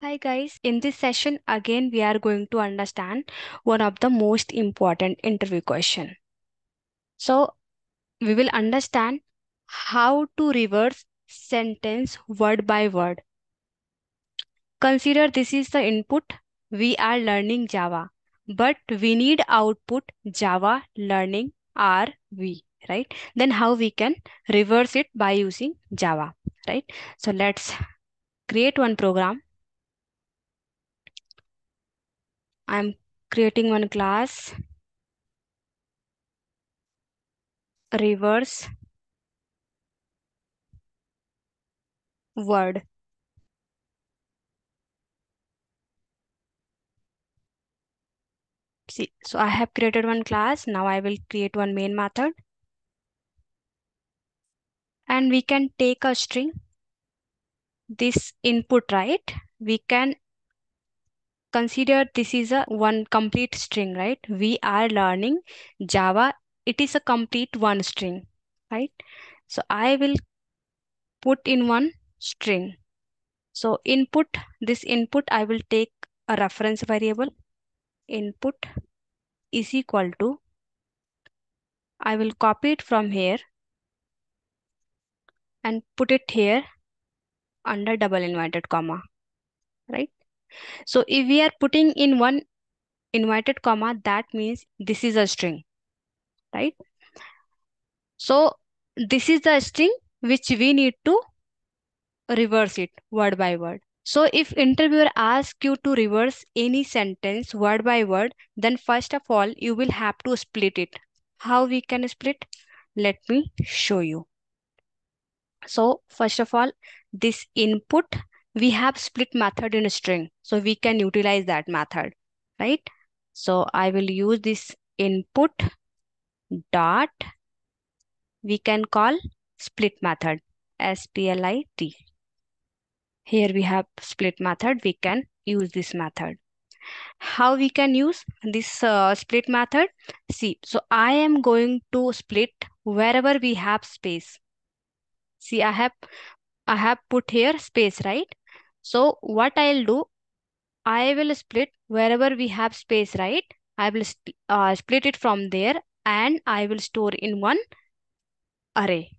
Hi guys, in this session again we are going to understand one of the most important interview question. So we will understand how to reverse sentence word by word. Consider this is the input, we are learning Java, but we need output Java learning RV, right? Then how we can reverse it by using Java, right? So let's create one program. I'm creating one class, reverse word. See, so I have created one class. Now I will create one main method. And we can take a string, this input, right? We can consider this is a one complete string, right? We are learning Java. It is a complete one string, right? So I will put in one string. So input, this input, I will take a reference variable. Input is equal to, I will copy it from here and put it here under double inverted comma, right? So if we are putting in one inverted comma, that means this is a string, right? So this is the string which we need to reverse it word by word. So if interviewer asks you to reverse any sentence word by word, then first of all, you will have to split it. How we can split? Let me show you. So first of all, this input, we have split method in a string, so we can utilize that method, right? So I will use this input dot, we can call split method, split. Here we have split method, we can use this method. How we can use this split method? See, so I am going to split wherever we have space. See, I have put here space, right? So what I'll do, I will split wherever we have space, right? I will split it from there and I will store in one array.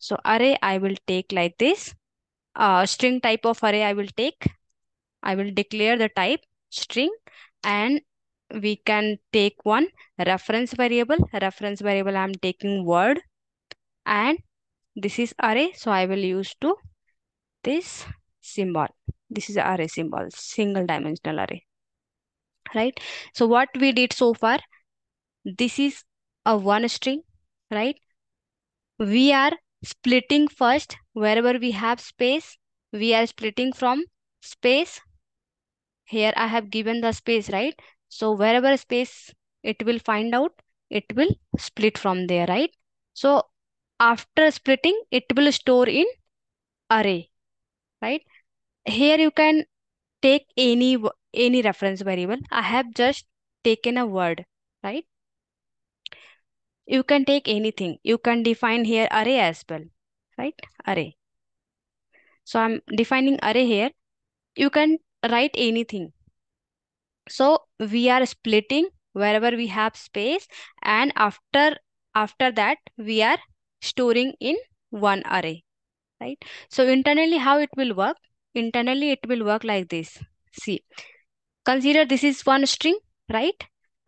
So array I will take like this. String type of array I will take. I will declare the type string and we can take one reference variable. Reference variable I am taking word and this is array. So I will use to this symbol. This is array symbol, single dimensional array, right? So what we did so far, this is a one string, right? We are splitting first wherever we have space. We are splitting from space. Here I have given the space, right? So wherever space, it will find out, it will split from there, right? So after splitting, it will store in array, right? Here you can take any reference variable. I have just taken a word, right? You can take anything. You can define here array as well, right? Array. So I'm defining array here. You can write anything. So we are splitting wherever we have space and after that we are storing in one array, right? So internally how it will work? Internally it will work like this. See, consider this is one string, right?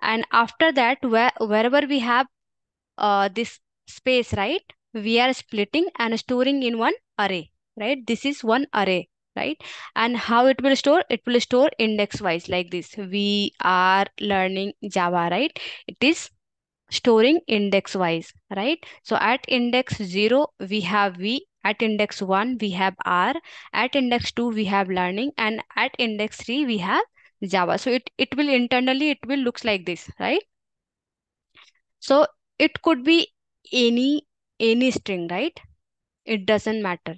And after that wherever we have this space, right, we are splitting and storing in one array, right? This is one array, right? And how it will store? It will store index wise like this. We are learning Java, right? It is storing index wise, right? So at index 0 we have V, at index 1 we have R, at index 2 we have learning, and at index 3 we have Java. So it will internally, it will looks like this, right? So it could be any string, right? It doesn't matter.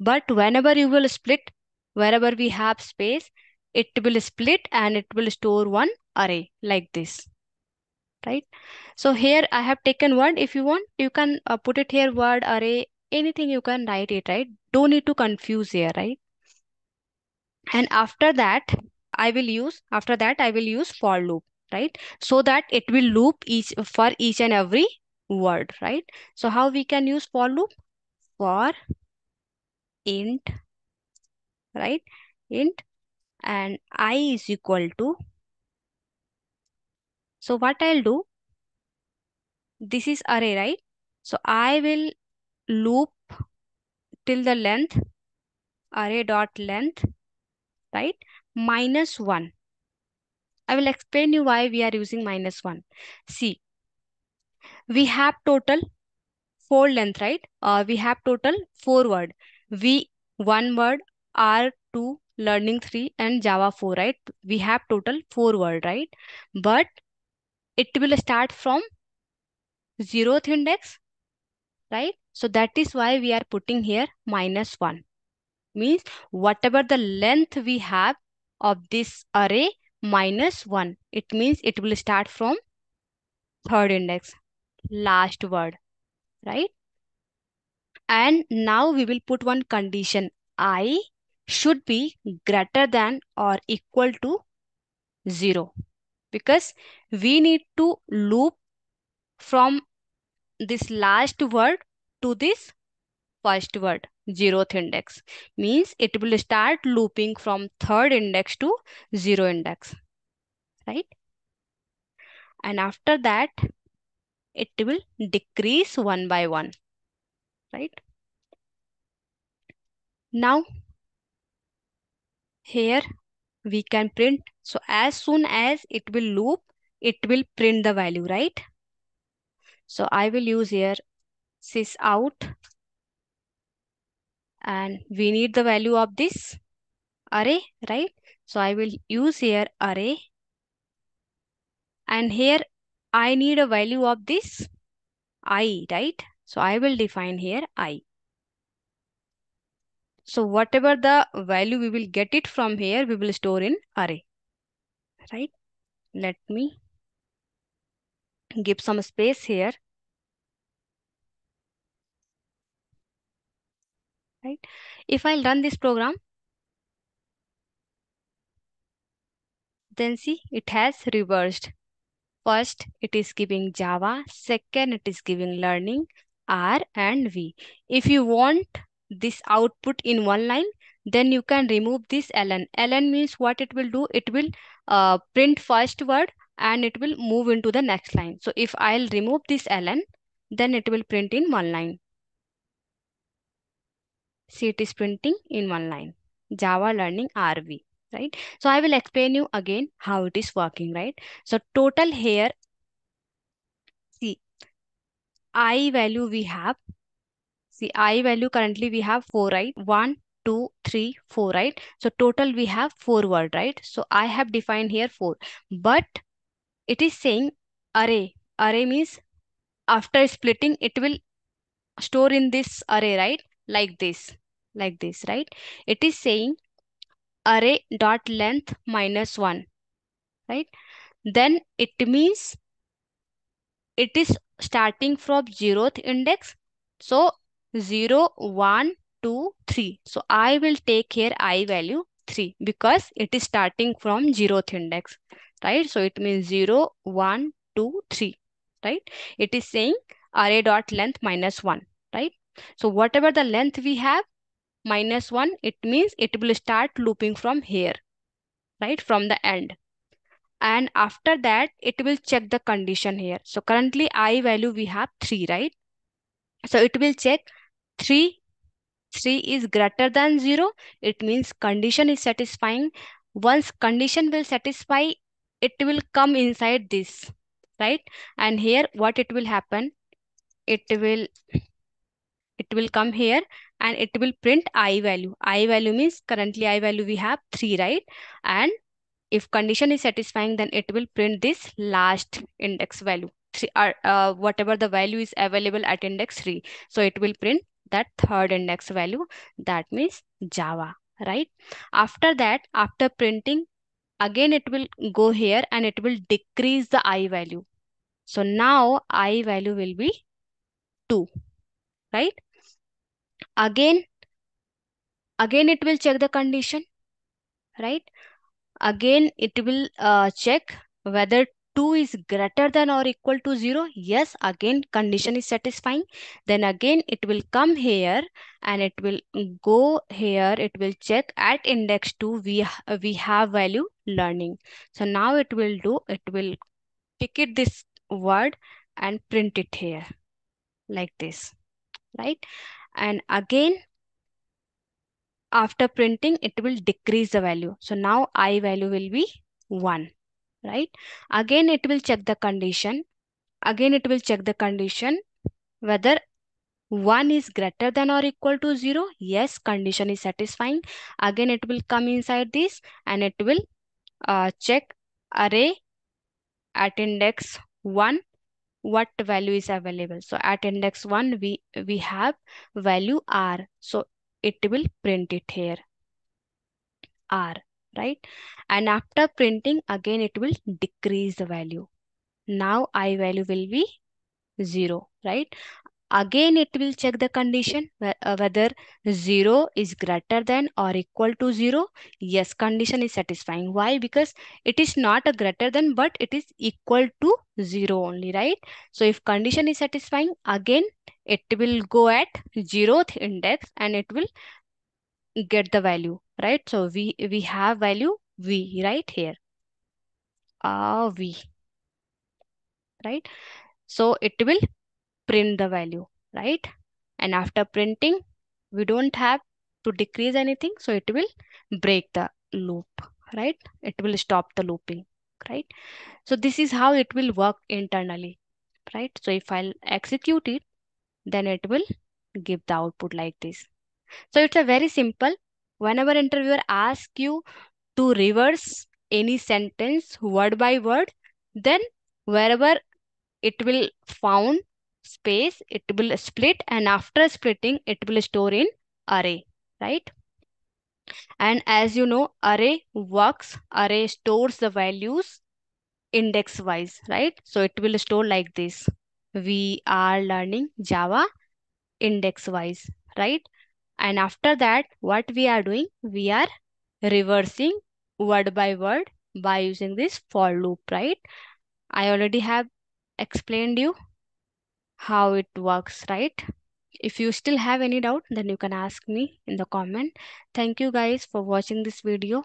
But whenever you will split, wherever we have space, it will split and it will store one array like this, right? So here I have taken word. If you want, you can put it here, word, array, anything you can write it, right? Don't need to confuse here, right? And after that I will use for loop, right? So that it will loop for each and every word, right? So how we can use for loop? For int, right? Int and I is equal to. So what I'll do, this is array, right? So I will loop till the length, array.length, right? -1. I will explain you why we are using -1. See, we have total 4 length, right? We have total 4 word. V 1 word, R 2, learning 3 and Java 4, right? We have total 4 word, right? But it will start from 0th index, right? So that is why we are putting here -1. Means whatever the length we have of this array, -1. It means it will start from 3rd index, last word, right? And now we will put one condition. I should be greater than or equal to 0. Because we need to loop from this last word to this first word, 0th index. Means it will start looping from 3rd index to 0 index, right? And after that, it will decrease 1 by 1, right? Now, here we can print. So as soon as it will loop, it will print the value, right? So I will use here sysout. And we need the value of this array, right? So I will use here array. And here I need a value of this I, right? So I will define here I. So whatever the value we will get it from here, we will store in array, right? Let me give some space here. Right. If I run this program, then see it has reversed. First, it is giving Java. Second, it is giving learning R and V. If you want this output in one line, then you can remove this ln. Ln means what it will do? It will print first word and it will move into the next line. So if I'll remove this ln, then it will print in one line. See, it is printing in one line, Java learning RV, right? So I will explain you again how it is working, right? So total here, see, I value we have. See, I value currently we have 4, right? 1, 2, 3, 4, right? So total we have 4 word, right? So I have defined here 4, but it is saying array. Array means after splitting, it will store in this array, right? Like this, right? It is saying array.length -1, right? Then it means it is starting from 0th index. So 0, 1, 2, 3. So I will take here I value 3 because it is starting from 0th index, right? So it means 0, 1, 2, 3, right? It is saying array.length -1, right? So whatever the length we have, -1, it means it will start looping from here, right? From the end. And after that, it will check the condition here. So currently I value we have 3, right? So it will check 3 is greater than 0. It means condition is satisfying. Once condition will satisfy, it will come inside this, right? And here what it will happen, it will come here and it will print I value. I value means currently I value we have 3, right? And if condition is satisfying, then it will print this last index value, whatever the value is available at index 3. So it will print that 3rd index value. That means Java, right? After that, after printing, again it will go here and it will decrease the I value. So now I value will be 2, right? Again it will check the condition. right? Again, it will check whether 2 is greater than or equal to 0. Yes, again, condition is satisfying. Then again, it will come here and it will go here. It will check at index 2, we have value learning. So now it will do, it will pick it this word and print it here like this, right? And again, after printing, it will decrease the value. So now I value will be 1. Right? Again, it will check the condition. Again, it will check the condition whether 1 is greater than or equal to 0. Yes, condition is satisfying. Again, it will come inside this and it will check array at index 1. What value is available? So at index 1, we have value R. So it will print it here, R. Right? And after printing, again, it will decrease the value. Now I value will be 0, right? Again, it will check the condition whether 0 is greater than or equal to 0. Yes, condition is satisfying. Why? Because it is not a greater than, but it is equal to 0 only, right? So if condition is satisfying, again, it will go at 0th index and it will get the value, right? So we have value V right here, V, right? So it will print the value, right? And after printing, we don't have to decrease anything. So it will break the loop, right? It will stop the looping, right? So this is how it will work internally, right? So if I'll execute it, then it will give the output like this. So it's a very simple. Whenever interviewer asks you to reverse any sentence word by word, then wherever it will found space, it will split, and after splitting, it will store in array, right? And as you know, array works, array stores the values index wise, right? So it will store like this. We are learning Java index wise, right? And after that, what we are doing? We are reversing word by word by using this for loop, right? I already have explained you how it works, right? If you still have any doubt, then you can ask me in the comment. Thank you guys for watching this video.